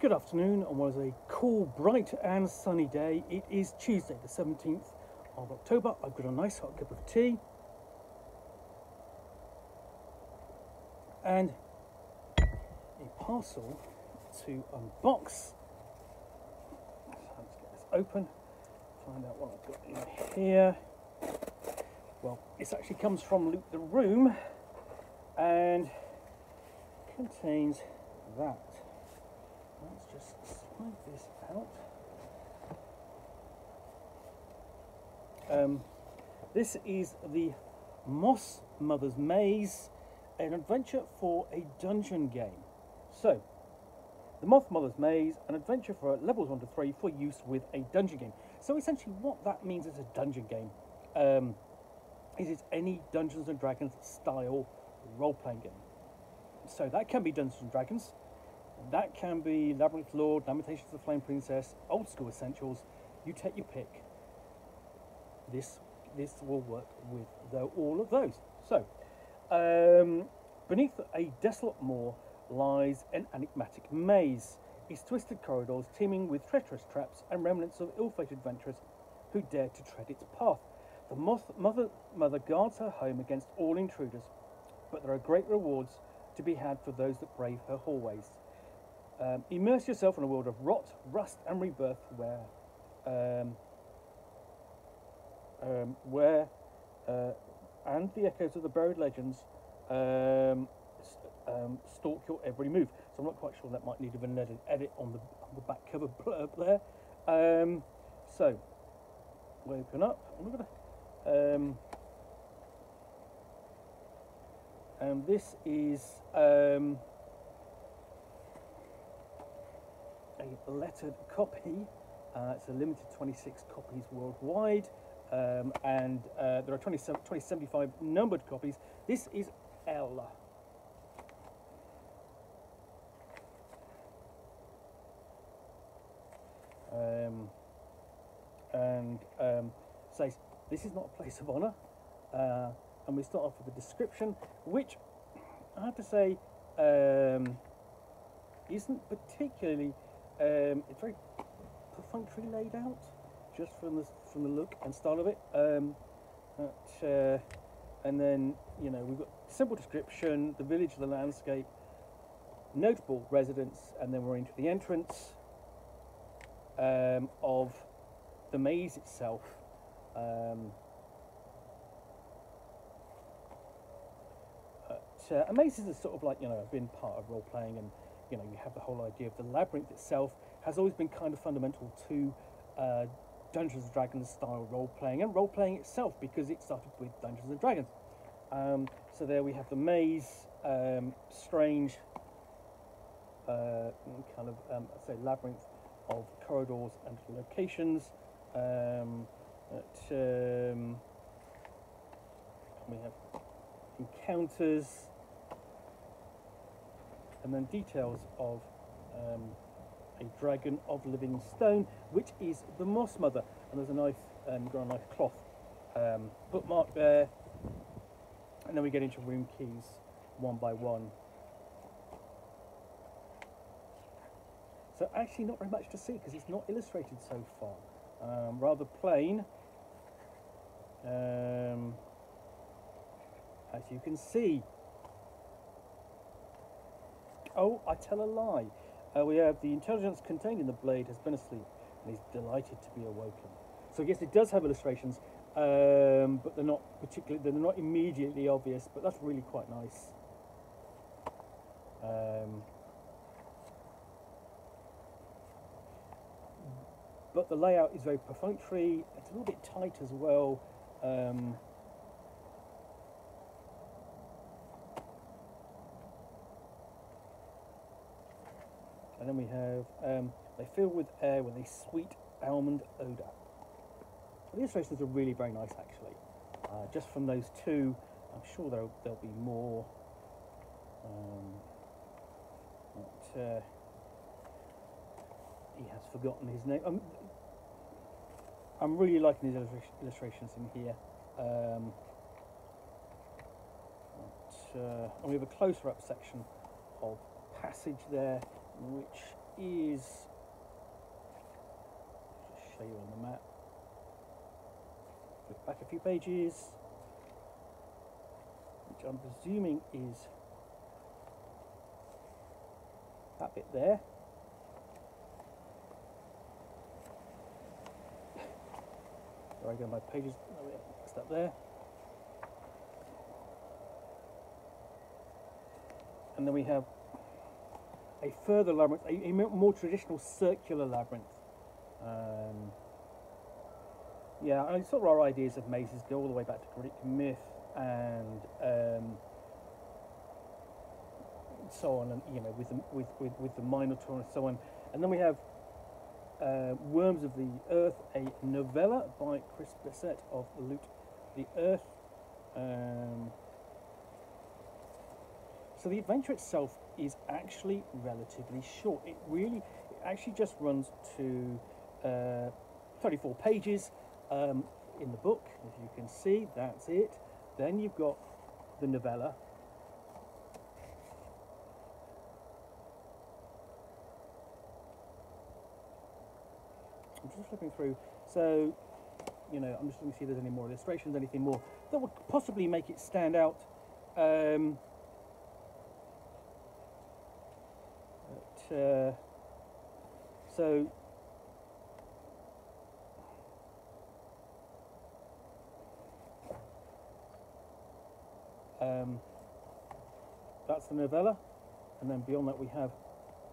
Good afternoon, on what is a cool, bright and sunny day. It is Tuesday the 17th of October. I've got a nice hot cup of tea. And a parcel to unbox. So let's get this open, find out what I've got in here. Well, this actually comes from Loot the Room and contains that. Let's just slide this out. This is the Moss Mother's Maze, an adventure for a dungeon game. So, the Moss Mother's Maze, an adventure for levels 1 to 3 for use with a dungeon game. So essentially what that means is a dungeon game. It's any Dungeons and Dragons style role-playing game. So that can be Dungeons and Dragons. That can be Labyrinth Lord, Lamentations of the Flame Princess, Old-School Essentials. You take your pick. This will work with all of those. So, beneath a desolate moor lies an enigmatic maze, its twisted corridors teeming with treacherous traps and remnants of ill-fated adventurers who dare to tread its path. The mother guards her home against all intruders, but there are great rewards to be had for those that brave her hallways. Immerse yourself in a world of rot, rust, and rebirth, where the echoes of the buried legends stalk your every move. So I'm not quite sure, that might need an edit on the back cover blurb there. So we'll open up. I'm gonna, and this is a lettered copy. It's a limited 26 copies worldwide, and there are 2075 numbered copies. This is L. Says this is not a place of honor, and we start off with the description, which I have to say isn't particularly. It's very perfunctory laid out, just from the look and style of it. And then, you know, we've got simple description, the village, the landscape, notable residents, and then we're into the entrance of the maze itself. And mazes are sort of like, you know, I've been part of role playing, and you know, you have the whole idea of the labyrinth itself has always been kind of fundamental to Dungeons and Dragons style role-playing and role-playing itself, because it started with Dungeons and Dragons. So there we have the maze, strange kind of, I'd say, labyrinth of corridors and locations. We have encounters. And then details of a dragon of living stone, which is the Moss Mother. And there's a knife, got a knife cloth bookmark there. And then we get into room keys one by one. So actually not very much to see, because it's not illustrated so far. Rather plain, as you can see. Oh, I tell a lie. We have the intelligence contained in the blade has been asleep and is delighted to be awoken. So yes, it does have illustrations, but they're not immediately obvious. But that's really quite nice. But the layout is very perfunctory. It's a little bit tight as well. And then we have, they fill with air with a sweet almond odour. The illustrations are really very nice, actually. Just from those two, I'm sure there'll be more. He has forgotten his name. I'm really liking these illustrations in here. And we have a closer up section of passage there, which is, I'll just show you on the map, flip back a few pages, which I'm presuming is that bit there. There I go, my pages, next up there. And then we have a further labyrinth, a more traditional circular labyrinth. Yeah, I sort of our ideas of mazes go all the way back to Greek myth and so on, and you know, with the Minotaur and so on. And then we have Worms of the Earth, a novella by Chris Bissette of Loot the Earth. So the adventure itself is actually relatively short. It actually just runs to 34 pages in the book, as you can see, that's it. Then you've got the novella. I'm just flipping through, so, you know, I'm just going to see if there's any more illustrations, anything more that would possibly make it stand out. So that's the novella, and then beyond that we have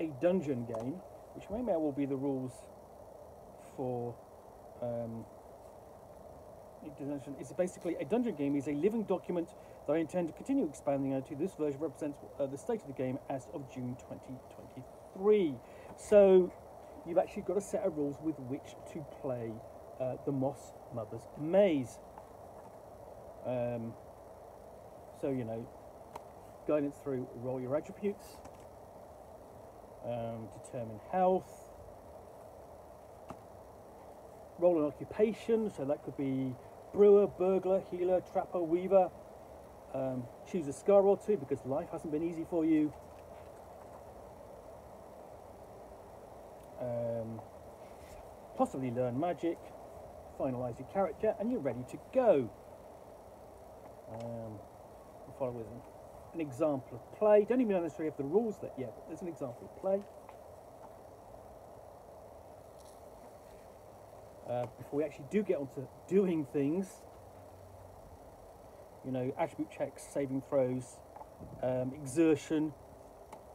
a dungeon game, which may well be the rules for it's basically a dungeon game is a living document that I intend to continue expanding into. This version represents the state of the game as of June 2023. So you've actually got a set of rules with which to play the Moss Mother's Maze. So, you know, guidance through roll your attributes, determine health, roll an occupation, so that could be brewer, burglar, healer, trapper, weaver, choose a scar or two because life hasn't been easy for you. Possibly learn magic, finalise your character, and you're ready to go. I'll follow with an example of play. Don't even necessarily have the rules that yet, but there's an example of play. Before we actually do get onto doing things, you know, attribute checks, saving throws, exertion,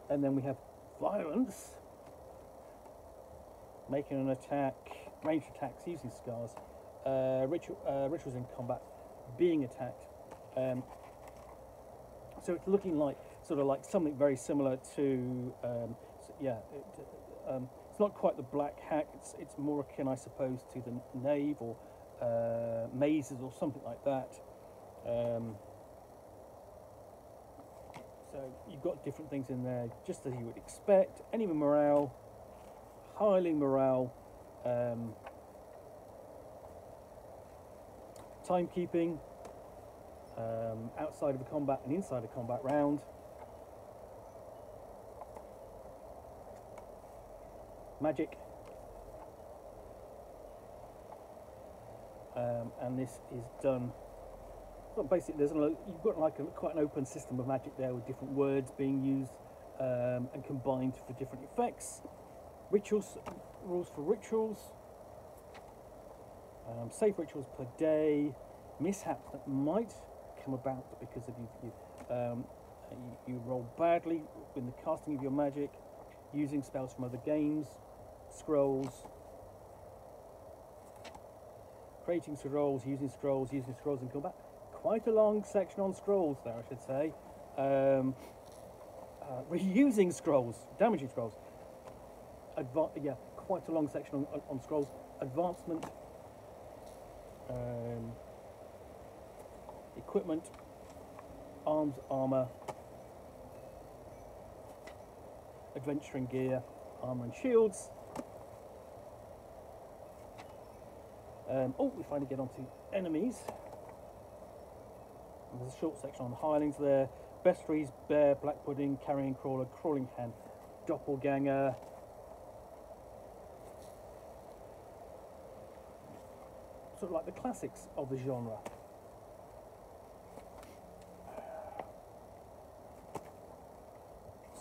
and then we have violence. Making an attack, ranged attacks, using scars, rituals in combat, being attacked. So it's looking like sort of like something very similar to, it's not quite the black hack. It's more akin, I suppose, to the knave or mazes or something like that. So you've got different things in there, just as you would expect. Enemy morale. Highling morale, timekeeping, outside of a combat and inside a combat round, magic, and this is done. Well, basically, you've got like quite an open system of magic there, with different words being used and combined for different effects. Rituals, rules for rituals, safe rituals per day, mishaps that might come about because of you roll badly in the casting of your magic, using spells from other games, scrolls, creating scrolls, using scrolls in combat. Quite a long section on scrolls there, I should say. Reusing scrolls, damaging scrolls. Quite a long section on scrolls. Advancement, equipment, arms, armour, adventuring gear, armour and shields. We finally get onto enemies. And there's a short section on hirelings there. Bestiaries, bear, black pudding, carrion crawler, crawling hand, doppelganger. sort of like the classics of the genre.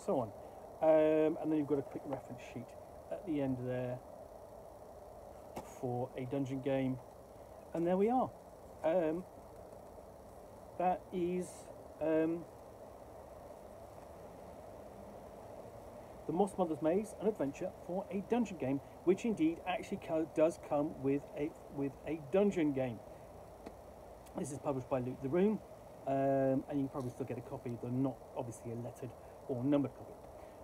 So on. And then you've got a quick reference sheet at the end there for a dungeon game. And there we are. That is the Moss Mother's Maze, an adventure for a dungeon game, which indeed actually does come with a dungeon game. This is published by Loot the Room, and you can probably still get a copy, though not obviously a lettered or numbered copy.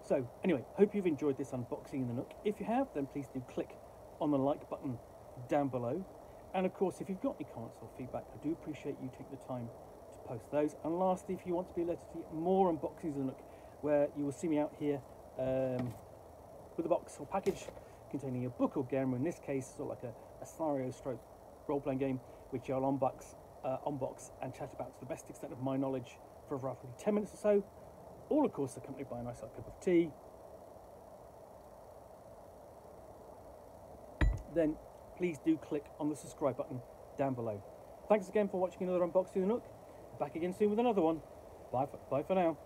So anyway, hope you've enjoyed this unboxing in the Nook. If you have, then please do click on the like button down below. And of course, if you've got any comments or feedback, I do appreciate you taking the time to post those. And lastly, if you want to be alerted to more unboxings in the Nook, where you will see me out here with a box or package containing a book or game, or in this case, sort of like a scenario stroke role-playing game, which I'll unbox and chat about to the best extent of my knowledge for roughly 10 minutes or so. All, of course, accompanied by a nice hot cup of tea. Then please do click on the subscribe button down below. Thanks again for watching another Unboxing the Nook. Back again soon with another one. Bye for now.